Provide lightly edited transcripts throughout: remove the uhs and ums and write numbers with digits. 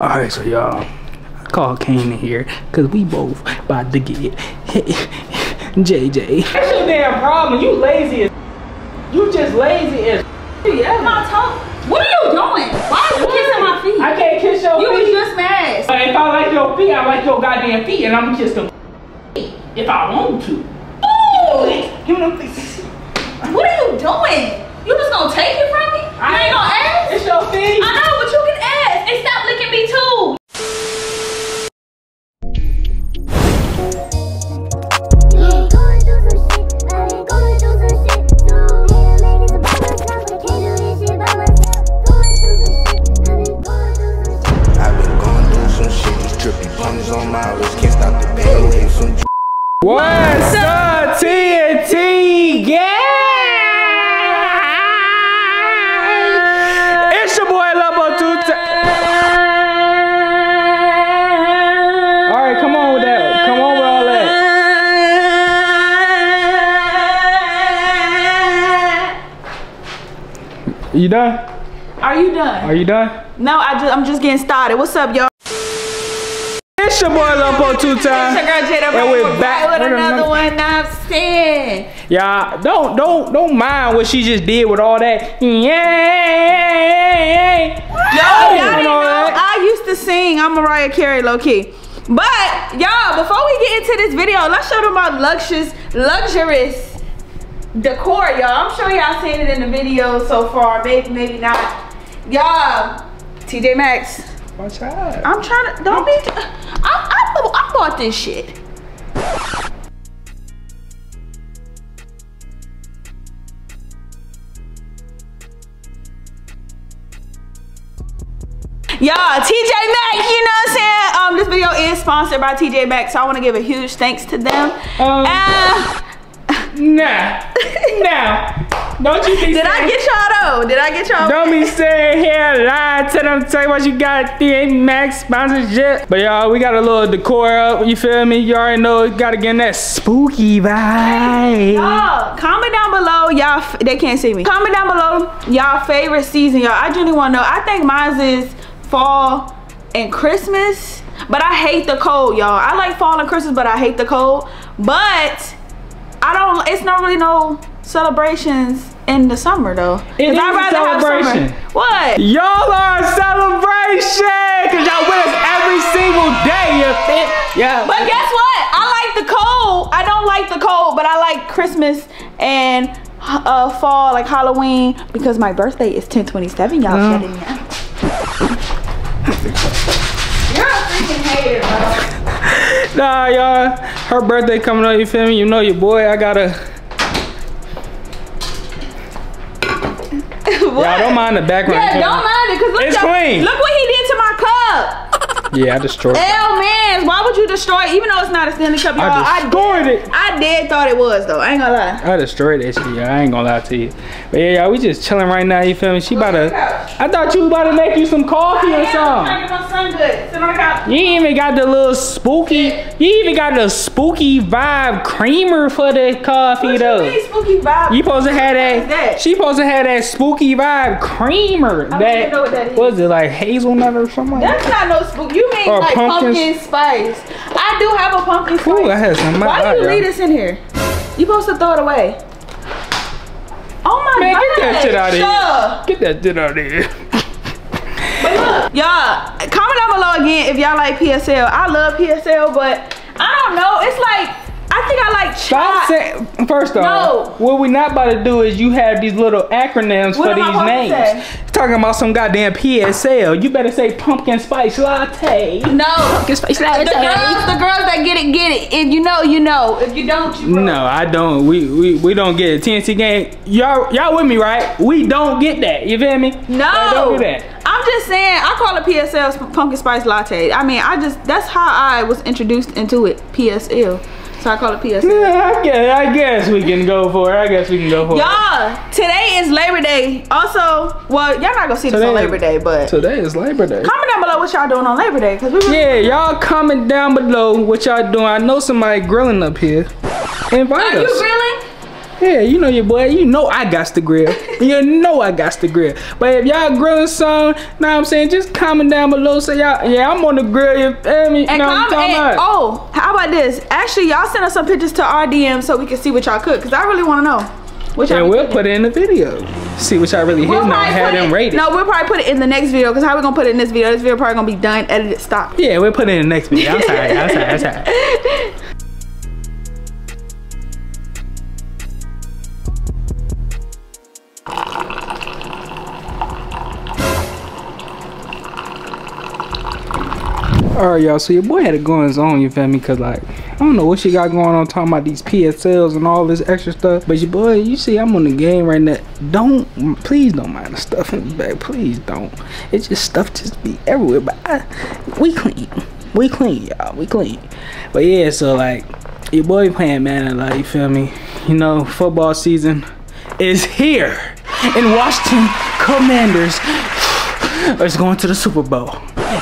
Alright, so y'all, I called Kane in here because we both about to get JJ. That's your damn problem. You lazy as you just lazy as yeah. What are you doing? Why are you kissing my feet? I can't kiss your feet. You was just mad. But if I like your feet, I like your goddamn feet, and I'm kiss them feet if I want to. Ooh! Give me them feet. What are you doing? You just gonna take it from me? I ain't gonna ask? It's your feet. I know, but you can ask. And stop licking me too. What's up, TNT gang? It's your boy Lobo Tuta. Alright, come on with that. Come on with all that. You done? Are you done? Are you done? No, I'm just getting started. What's up, y'all? It's your boy Lobo Tuta. It's your girl Jada, and we're back with another one. Now I'm saying, y'all don't mind what she just did with all that. Yeah. Yo, y'all didn't know I used to sing. I'm Mariah Carey, low key. But y'all, before we get into this video, let's show them our luxurious decor, y'all. I'm sure y'all seen it in the video so far. Maybe not. Y'all, TJ Maxx. Watch out. I'm trying to, don't be, I bought this shit. Y'all, TJ Maxx, you know what I'm saying? This video is sponsored by TJ Maxx, so I want to give a huge thanks to them. Don't you be saying, Did I get y'all though? Don't be sitting here lying to them, tell you what you got, TJ Maxx sponsorship. But y'all, we got a little decor up, you feel me? You already know, you gotta get in that spooky vibe. Y'all, comment down below, y'all, they can't see me. Comment down below, y'all favorite season, y'all. I really wanna know. I think mine is fall and Christmas, but I hate the cold, y'all. I like fall and Christmas, but I hate the cold. But I don't, it's not really no celebrations in the summer though. It is a celebration. What? Y'all are a celebration because y'all with us every single day. You fit? Yeah. But guess what? I like the cold. I don't like the cold, but I like Christmas and fall, like Halloween, because my birthday is 10/27. Y'all shutting me out. You're a freaking hater, bro. Nah, y'all, her birthday coming up, you feel me? You know your boy, I gotta... Y'all don't mind the background. Yeah, don't mind it, because look, it's clean. Look what he did to my cup. Yeah, I destroyed it. Hell, man, why would you destroy it? Even though it's not a Stanley Cup, y'all, I destroyed it. I did thought it was, though. I ain't gonna lie. I destroyed it, y'all. I ain't gonna lie to you. But yeah, y'all, we just chilling right now, you feel me? She about to... I thought you about to make you some coffee or something. You even got the little spooky, you even got the spooky vibe creamer for the coffee though. You mean spooky vibe? You supposed to have that, she supposed to have that spooky vibe creamer. I don't even know what that is. What is it, like hazelnut or something? That's not no spooky, you mean like pumpkin spice. I do have a pumpkin spice. Ooh, I had some. Why do you leave this in here? You supposed to throw it away. Oh my God. Man, get that shit out of here. Get that shit out of here. Y'all, comment down below again if y'all like PSL. I love PSL, but I don't know. It's like, I think I like chai. First off, what we not about to do is you have these little acronyms for these names. Talking about some goddamn PSL. You better say pumpkin spice latte. No. Pumpkin spice latte. The girls that get it. If you know, you know. If you don't, you know. No, I don't. We don't get it. TNT gang, y'all with me, right? We don't get that. You feel me? No. I don't do that. I'm just saying, I call it PSL pumpkin spice latte. I mean, that's how I was introduced into it, PSL. So I call it PSL. Yeah, I guess we can go for it. Y'all, today is Labor Day. Also, well, y'all not gonna see this on Labor Day, but today is Labor Day. Comment down below what y'all doing on Labor Day, cause we y'all comment down below what y'all doing. I know somebody grilling up here. Invite us. Are you grilling? Yeah, you know your boy. You know I got the grill. You know I got the grill. But if y'all grilling some, know what I'm saying, just comment down below. Say y'all, yeah, I'm on the grill. You feel me? And comment. Oh, how about this? Actually, y'all send us some pictures to our DM so we can see what y'all cook. Cause I really want to know. And we'll put it in the video. See what y'all really hit and have them rated. No, we'll probably put it in the next video. Because how we going to put it in this video? This video probably going to be done, edited, stopped. Yeah, we'll put it in the next video. I'm sorry, I'm sorry, I'm sorry. Alright, y'all, so your boy had it going on, you feel me? Because, like, I don't know what she got going on, talking about these PSLs and all this extra stuff. But your boy, you see, I'm on the game right now. Don't, please don't mind the stuff in the bag. Please don't. It's just stuff just be everywhere. But we clean. We clean, y'all. We clean. But, yeah, so, like, your boy playing man a lot, you feel me? You know, football season is here. And Washington Commanders is going to the Super Bowl.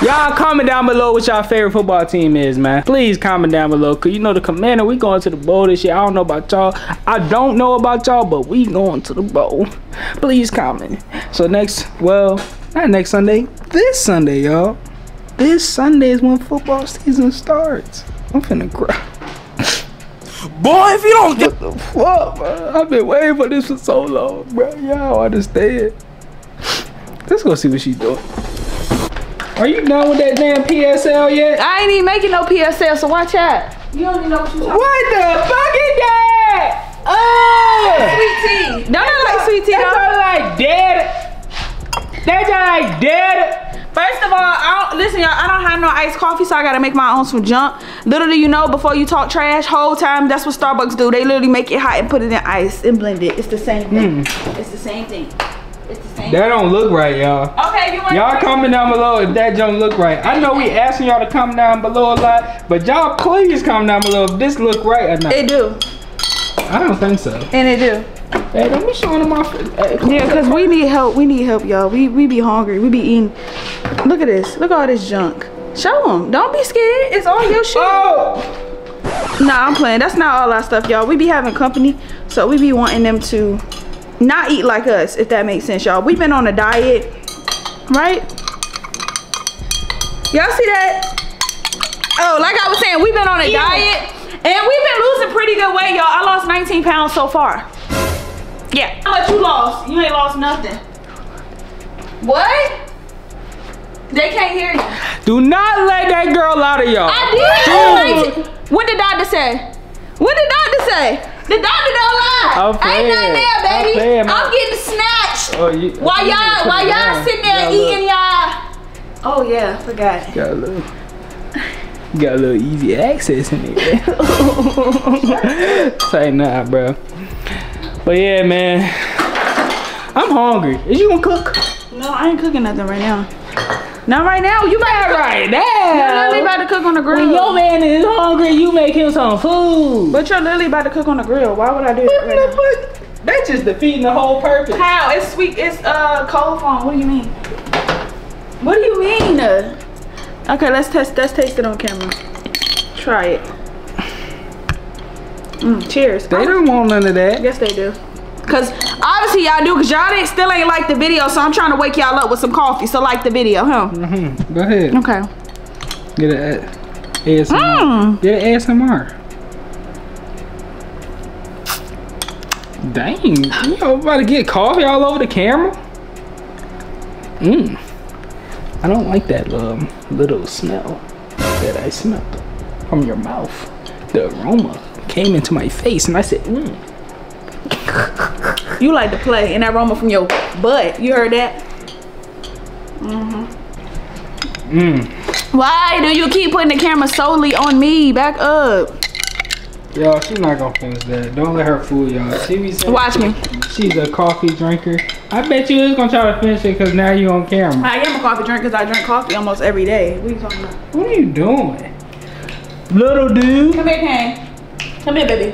Y'all comment down below what y'all favorite football team is, man. Please comment down below, cause you know the Commander, we going to the bowl this year. I don't know about y'all. I don't know about y'all, but we going to the bowl. Please comment. So next, well, not next Sunday, this Sunday, y'all. This Sunday is when football season starts. I'm finna cry. Boy, if you don't get the fuck, bro. I've been waiting for this for so long, bro. Y'all understand. Let's go see what she's doing. Are you done with that damn PSL yet? I ain't even making no PSL, so watch out. You don't even know what you're talking about. What the fuck is that? Oh! Sweet tea. Don't look like sweet tea, though. That y'all like dead. That y'all like dead. First of all, listen, y'all, I don't have no iced coffee, so I gotta make my own some junk. Little do you know, before you talk trash, whole time, that's what Starbucks do. They literally make it hot and put it in ice and blend it. It's the same thing. It's the same thing. That don't look right, y'all. Okay, y'all comment down below if that don't look right. I know we asking y'all to comment down below a lot, but y'all please comment down below if this look right or not. It do. I don't think so. And it do. Hey, don't be showing them off. Hey, yeah, because we need help. We need help, y'all. We be hungry. We be eating. Look at this. Look at all this junk. Show them. Don't be scared. It's all your shit. Oh. Nah, I'm playing. That's not all our stuff, y'all. We be having company, so we be wanting them to not eat like us, if that makes sense, y'all. We've been on a diet, right? Y'all see that? Oh, like I was saying, we've been on a diet and we've been losing pretty good weight, y'all. I lost 19 pounds so far. Yeah. How much you lost? You ain't lost nothing. What? They can't hear you. Do not let that girl out of y'all. I did. What did Dada say? What did Dada say? The doctor don't lie. Ain't nothing there, baby. I'm getting snatched. Oh, while y'all sitting there eating y'all. Oh yeah, forgot. Got a little easy access in it. Say nah, bro. But yeah, man. I'm hungry. Is you gonna cook? No, I ain't cooking nothing right now. Not right now. You better right now. You're literally about to cook on the grill. When your man is hungry, you make him some food. But you're literally about to cook on the grill. Why would I do that right now? That's just defeating the whole purpose. How? It's sweet. It's cold foam. What do you mean? What do you mean? Okay, let's taste it on camera. Try it. Cheers. They don't want none of that. Yes, they do. Cause obviously y'all do, cause y'all still ain't like the video, so I'm trying to wake y'all up with some coffee. So like the video, huh? Go ahead. Okay. Get it. ASMR. Get it ASMR. Dang, you about to get coffee all over the camera? I don't like that little smell that I smelled from your mouth. The aroma came into my face, and I said, You like to play, and that aroma from your butt. You heard that? Why do you keep putting the camera solely on me? Back up. Y'all, she's not gonna finish that. Don't let her fool y'all. Watch me. She's a coffee drinker. I bet you is gonna try to finish it because now you on camera. I am a coffee drinker because I drink coffee almost every day. What are you talking about? What are you doing? Little dude. Come here, Kane. Come here, baby.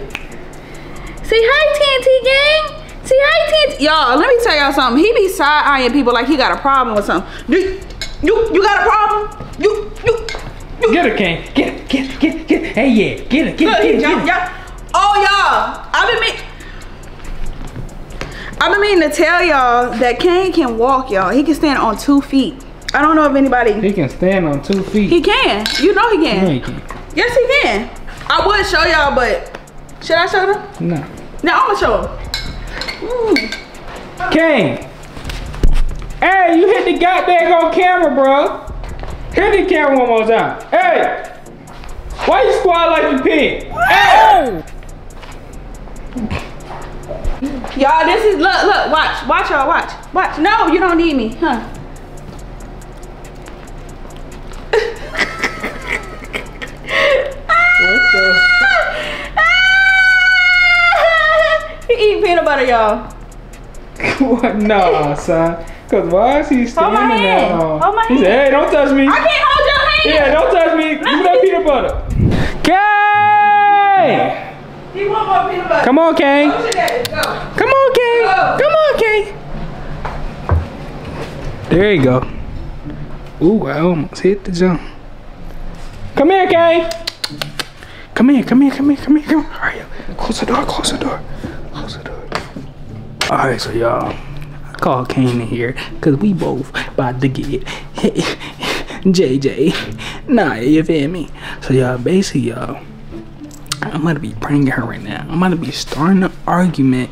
Say hi, TNT gang. Say hi, TNT. Y'all, let me tell y'all something. He be side-eyeing people like he got a problem with something. You got a problem? You. Get her, King. Get her. Hey, yeah. Get her. Y'all. Oh, y'all. I been me. I don't mean to tell y'all that Kane can walk, y'all. He can stand on 2 feet. I don't know if anybody. He can stand on 2 feet. He can. You know he can. No, he can. Yes, he can. I would show y'all, but should I show them? No. No, I'm gonna show them. Mm. Kane. Hey, you hit the goddamn on camera, bro. Hit the camera one more time. Hey. Why you squat like you pig? Hey. Y'all, this is, look, look, watch. Watch, y'all, watch. Watch. No, you don't need me, huh? He eat peanut butter, y'all. What? No, son. Cause why is he standing there? Hold my hand. He said, hey, don't touch me. I can't hold your hand. Yeah, don't touch me. Give me that peanut butter. Kay! He want more peanut butter. Come on, Kay. Go. Come on, Kay. Go. Come on, Kay. There you go. Ooh, I almost hit the jump. Come here, Kay. Come here. All right, close the door, close the door. All right, so y'all, I called Kane in here because we both about to get JJ. Nah, you feel me? So y'all, basically, y'all, I'm going to be pranking her right now. I'm going to be starting an argument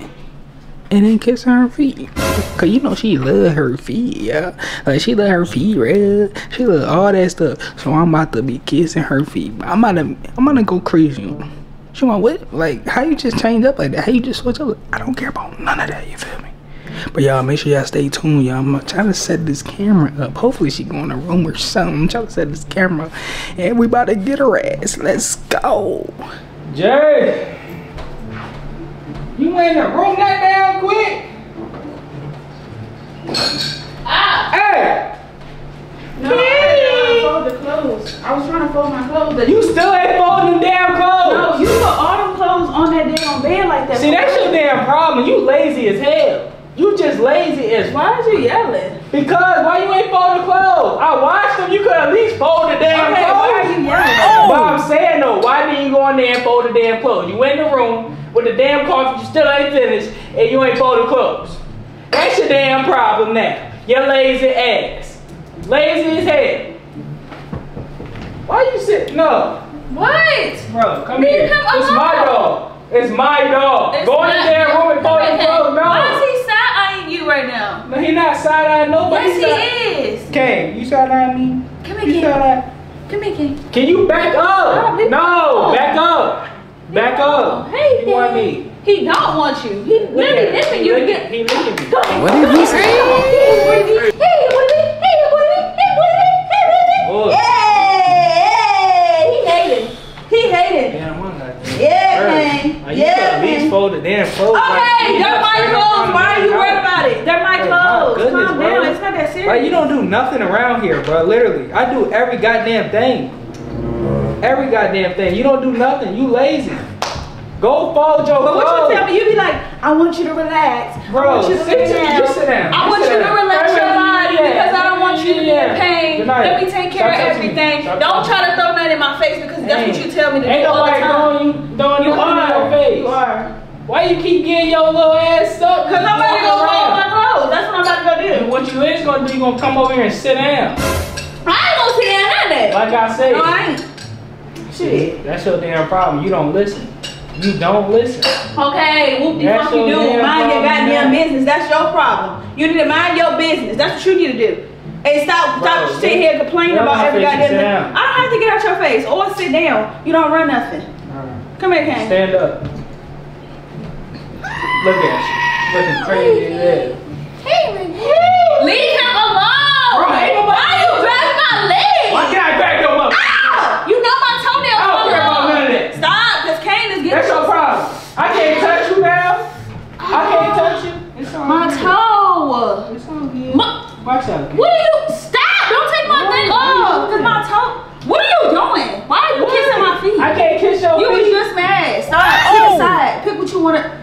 and then kissing her feet. Because you know she love her feet, y'all. Like, she love her feet, right? She love all that stuff. So I'm about to be kissing her feet. I'm about to go crazy. She want what? Like, how you just change up like that? How you just switch up? I don't care about none of that, you feel me? But y'all, make sure y'all stay tuned, y'all. I'm trying to set this camera up. Hopefully she go in a room or something. I'm trying to set this camera up. And we about to get her ass. Let's go. Jay, you in the room that damn quick? Ah! Hey! No, I fold the clothes. I was trying to fold my clothes. But you still ain't folding damn clothes. No, you put all them clothes on that damn bed like that. See, that's your damn problem. You lazy as hell. You just lazy as. Why is you yelling? Because why you ain't folding clothes? I watched them. You could at least fold the damn clothes. Why are you yelling? But I'm saying though, why didn't you go in there and fold the damn clothes? You in the room with the damn coffee, you still ain't finished, and you ain't folding clothes. That's your damn problem now. Your lazy ass. Lazy as hell. Why you sitting? No. What? Bro, come here. It's my dog. It's my dog. Go in the damn room and fold the clothes, no. Right now. No, he not side-eyeing nobody. Yes, he is. Kane, you side-eyeing me? Come here, Kane. Come here, Kane. Can you back up? No, back up. Back up. Hey, he want me. He don't want you. He really nipping you to get. He looking at me. What did he say? Hey, what did he? Yeah, he hated. Damn, I'm not. Yeah, Kane. Yeah, Kane. At least fold the damn clothes. Okay, that's my clothes. Why are you worried about it? They're my clothes. My goodness, calm down. It's not that serious. Like, you don't do nothing around here, bro. Literally, I do every goddamn thing. Every goddamn thing. You don't do nothing. You lazy. Go fold your clothes. But what you tell me, you be like, I want you to relax. Bro, I want you to sit down. I want you to relax your body because I don't want you to be in pain. Let me take care of everything. Don't try to throw that in my face because that's what you tell me to do all the time. Ain't nobody throwing you in your face. You are. Why you keep getting your little ass up? Cause nobody gonna fold my clothes. That's what I'm about to go do. And what you is gonna do, you gonna come over here and sit down. I ain't gonna sit down at that. Like I said. No, I ain't. Shit. That's your damn problem. You don't listen. You don't listen. Okay, whoop the fuck you do. Mind your goddamn business. That's your problem. You need to mind your business. That's what you need to do. Hey, stop sitting here complaining about every goddamn thing. I don't have to get out your face or sit down. You don't run nothing. Come here, Kane. Stand up. Look at you, looking crazy as hell. Hey, leave him alone! Bro, ain't nobody. Why you dress my legs? Why can't I back him up? Ow! You know my toenails. I don't care about none of that. Stop, because Kane is getting. That's your problem. I can't touch you now. Oh. I can't touch you. It's all my good. Toe. It's all good. Watch out. What are you? Stop! Don't take my thing off. Cause my toe. What are you doing? Why are you kissing my feet? I can't kiss your feet. You was just mad. Stop. Pick a side. Pick what you wanna.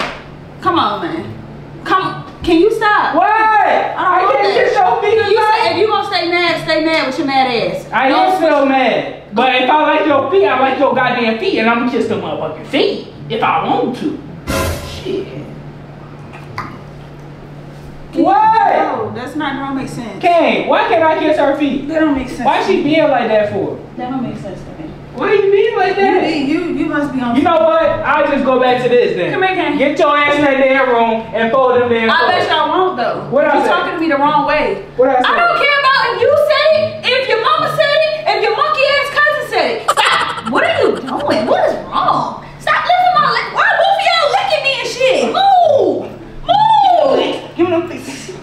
Come on, man. Come. Can you stop? What? I can't kiss your feet. You said if you gonna stay mad with your mad ass. I don't feel mad, but if I like your feet, I like your goddamn feet, and I'm gonna kiss them motherfucking feet if I want to. Shit. Why? No, that's not gonna make sense. Kane, why can't I kiss her feet? That don't make sense. Why she being like that for? That don't make sense to me. What do you mean like that? You must be on. You know what? I'll just go back to this then. Come here, Kane. Get your ass in that damn room and fold them there. I bet y'all won't though. What I said? You're talking to me the wrong way. What I said? I don't care about if you said it, if your mama said it, if your monkey ass cousin said it. Stop! What are you doing? What is wrong? Stop licking my lip. Why are both of y'all licking me and shit? Move! Move! Give me them things.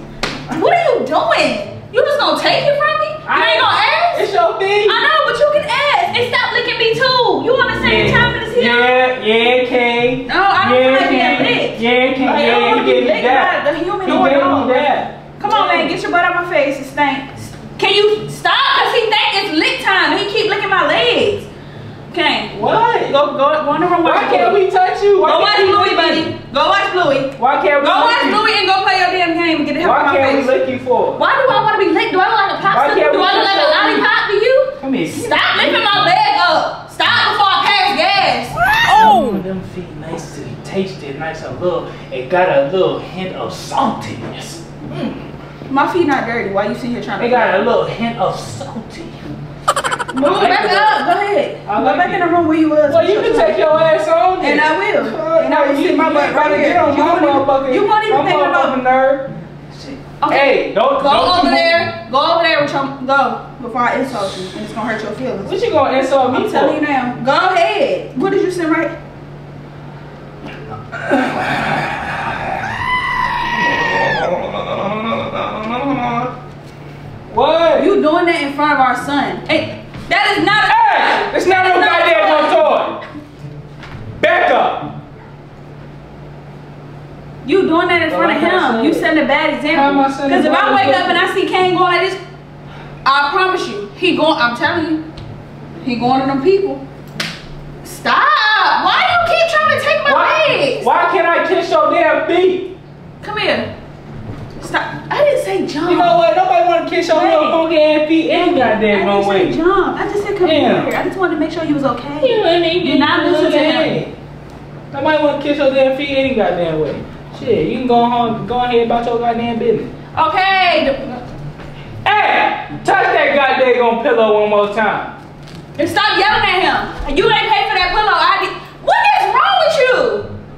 What are you doing? You just gonna take it from me? You ain't gonna ask? It's your thing. I know, but you can ask. And stop licking me too. You on the same time as him? Yeah, Kay. No, I don't feel like being lit. Yeah, Kay. Like, yeah, he gave me that. The human order. That. Come on, man. Get your butt out my face. It stinks. Can you stop? Because he think it's lick time. And he keep licking my legs. Kay. What? Go on the room. Why can't we touch you? Go watch Bluey, buddy. Go watch Bluey. Why can't we go watch Bluey and go play your damn game and get the hell out of my face? Why can't we lick you for? Why do I want to be licked? Do I look like a popsicle? Do I look like a lollipop to you? Come here. Stop lifting my leg up. Stop before I pass gas. Oh! Them feet nice to be tasted, nice a little. It got a little hint of saltiness. Mm. My feet not dirty. Why you sitting here trying to? It got a little hint of salty. Move back up. Go ahead. Go back in the room where you was. Well, you can take your ass on then. And I will. And I will sit my butt right here. You won't even think about the nerve. Okay. Hey, don't go over there. Go over there with your go before I insult you, and it's gonna hurt your feelings. What you gonna insult me for? I'm telling you now. Go ahead. What did you say, right? What? You doing that in front of our son? Hey. That is not a hey, it's not no goddamn toy. Back up. You doing that in front of him. You setting a bad example. Because if I wake up and I see Kane going like this, I promise you, he going, I'm telling you, he going to them people. Stop. Why do you keep trying to take my legs? Why can't I kiss your damn feet? Come here. Stop. I didn't say jump. You know what? Nobody want to kiss your little funky ass feet any goddamn no way. I didn't say jump. I just said come here. I just wanted to make sure you was okay. You're not listening to him. Nobody want to kiss your damn feet any goddamn way. Shit, you can go home. Go ahead about your goddamn business. Okay. Hey, touch that goddamn pillow one more time. And stop yelling at him. You ain't pay for that pillow. I did. What is wrong with you?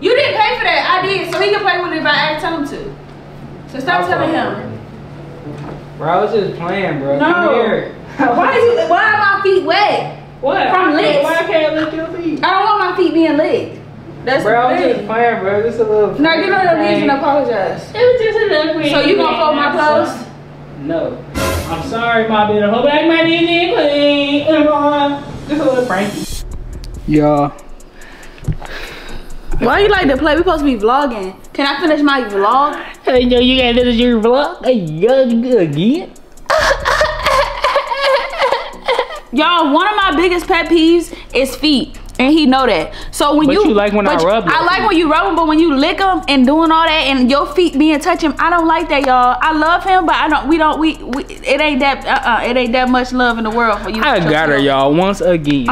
You didn't pay for that. I did. So he can play with it if I tell him to. So stop telling him. Bro, I was just playing, bro. No. Why are my feet wet? What? From licks. Why can't I lick your feet? I don't want my feet being licked. That's bro, I was just playing, bro. Just a little. No, get on your knees and apologize. It was just a little quick. So you gonna fold my clothes? No. I'm sorry, my baby. Hold back my knees and clean. Come on. Just a little Frankie. Y'all. Why you like to play? We supposed to be vlogging. Can I finish my vlog? Hey, yo, you gotta finish your vlog? Hey, yo, you good again? Y'all, one of my biggest pet peeves is feet, and he know that. So when you like when I rub them. I like when you rub them, but when you lick them and doing all that, and your feet being touching, I don't like that, y'all. I love him, but I don't. We don't. We it ain't that. It ain't that much love in the world for you. I got her, y'all. Once again.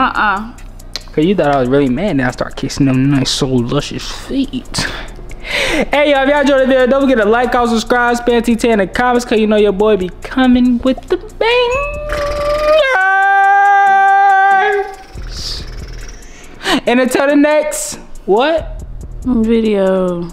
Cause you thought I was really mad, now I start kissing them nice, so luscious feet. Hey y'all, if y'all enjoyed the video, don't forget to like, comment, subscribe, spam T10 in the comments, cause you know your boy be coming with the bangers. And until the next, what? Video.